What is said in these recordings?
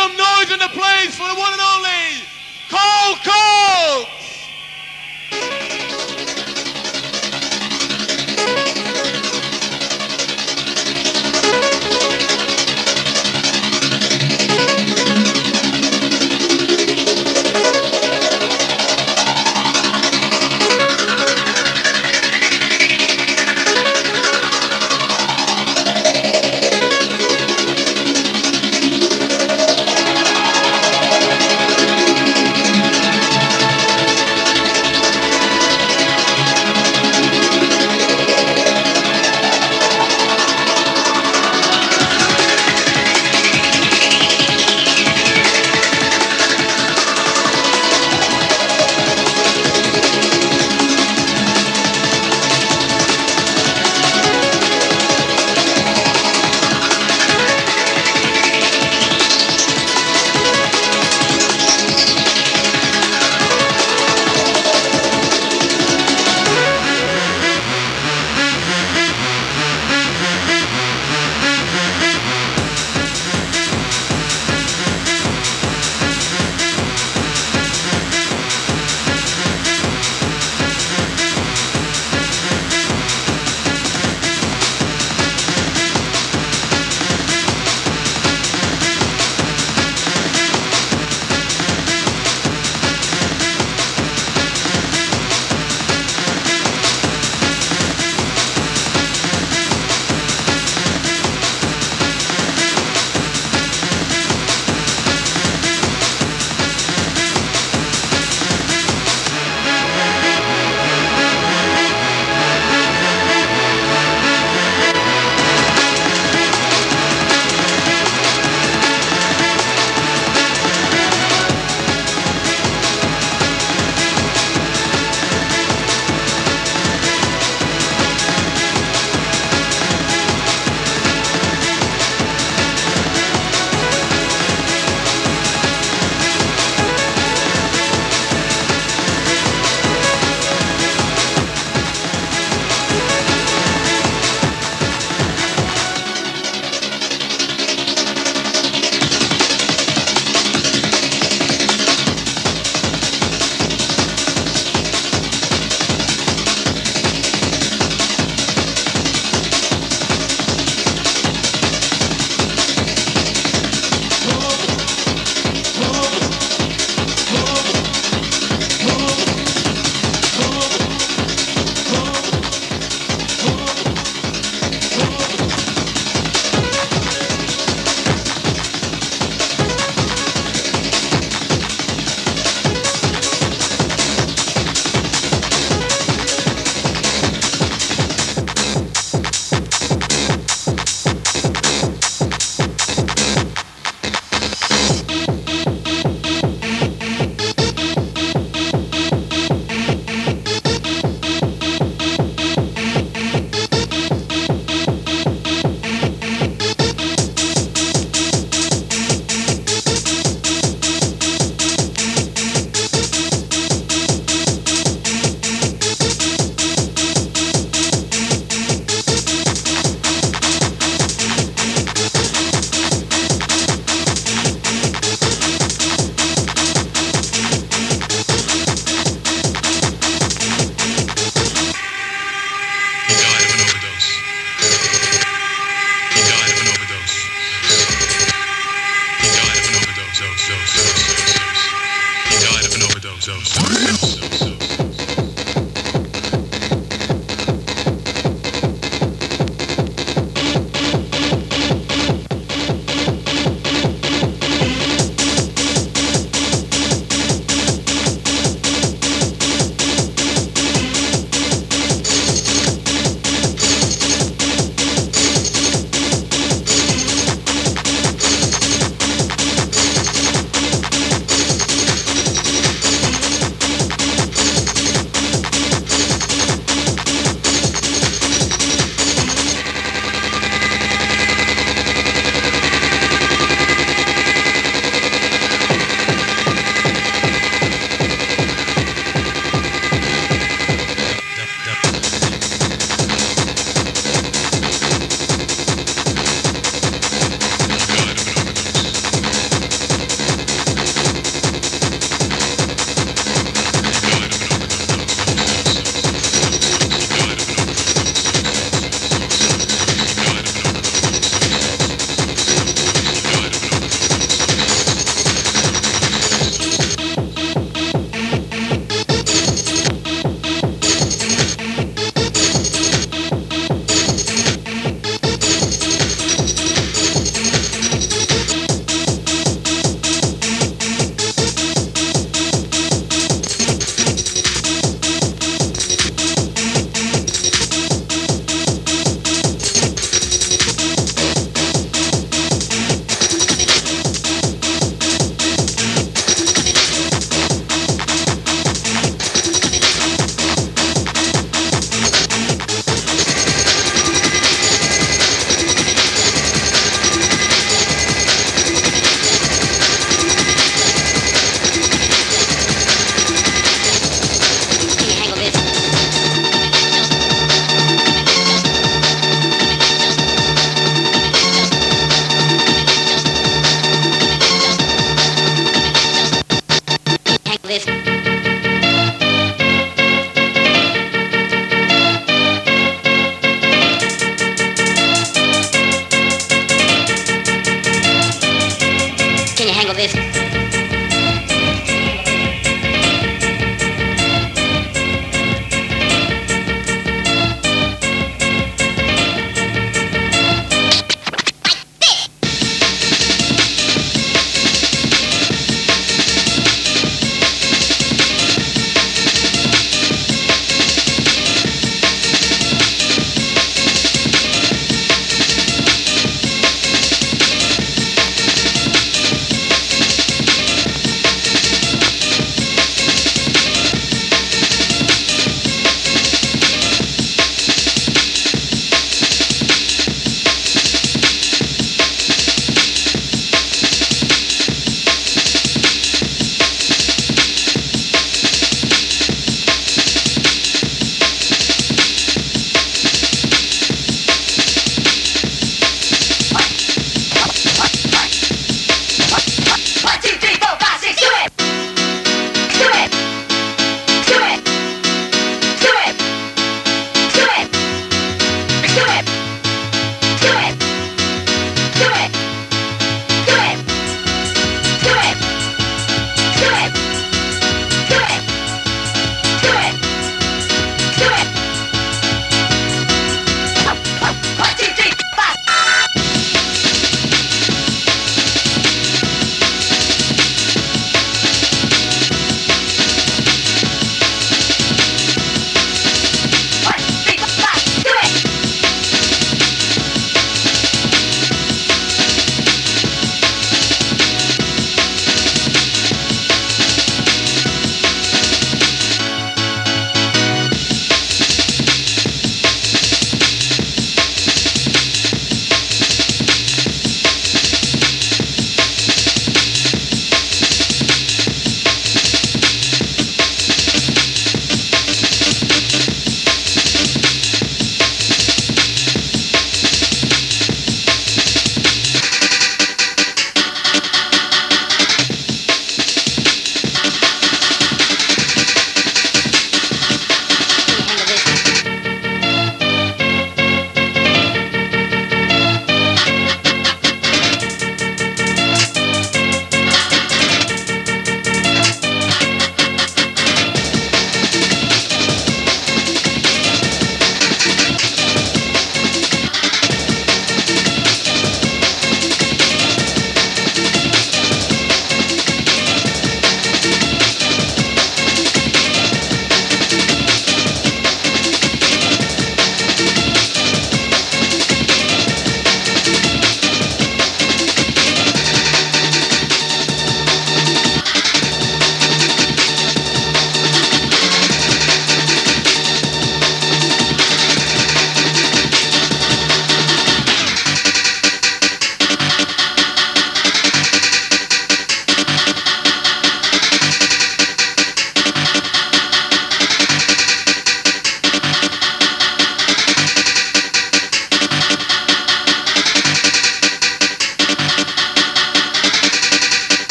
some noise in the place for the one and only Carl Cox!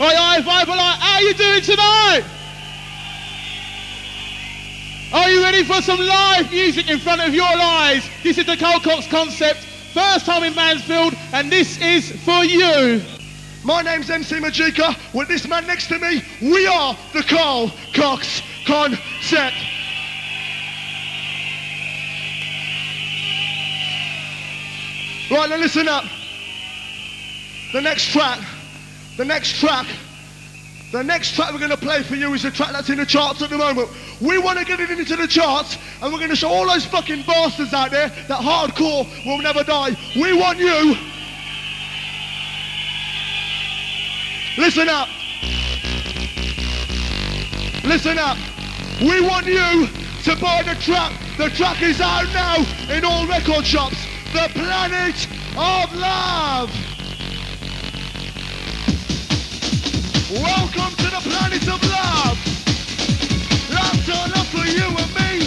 Aye, aye, Vibealite, how are you doing tonight? Are you ready for some live music in front of your eyes? This is the Carl Cox Concept, first time in Mansfield, and this is for you. My name's MC Majika. With this man next to me, we are the Carl Cox Concept. Right, now listen up. The next track we're going to play for you is the track that's in the charts at the moment. We want to get it into the charts, and we're going to show all those fucking bastards out there that hardcore will never die. We want you. Listen up. Listen up. We want you to buy the track. The track is out now in all record shops. The Planet of Love. Welcome to the Planet of Love. Love's all up for you and me.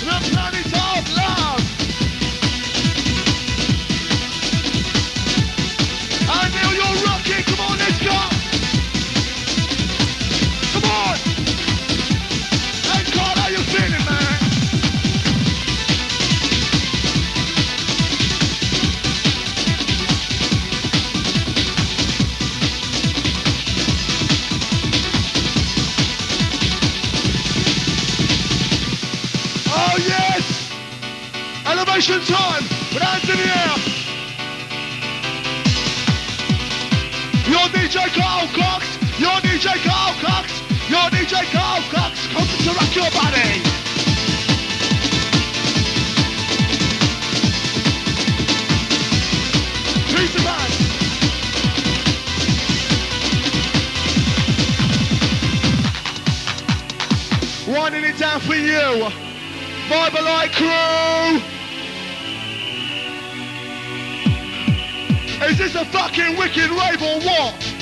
The Planet of Love. I know you're rocking. Come on, let's go. Come on. Hey, Carl, how you feeling, man? Elevation time, with hands in the air. Your DJ Carl Cox, your DJ Carl Cox, your DJ Carl Cox, come to rock your body. He's the man. Winding it down for you, Vibealite crew. Is this a fucking wicked rave or what?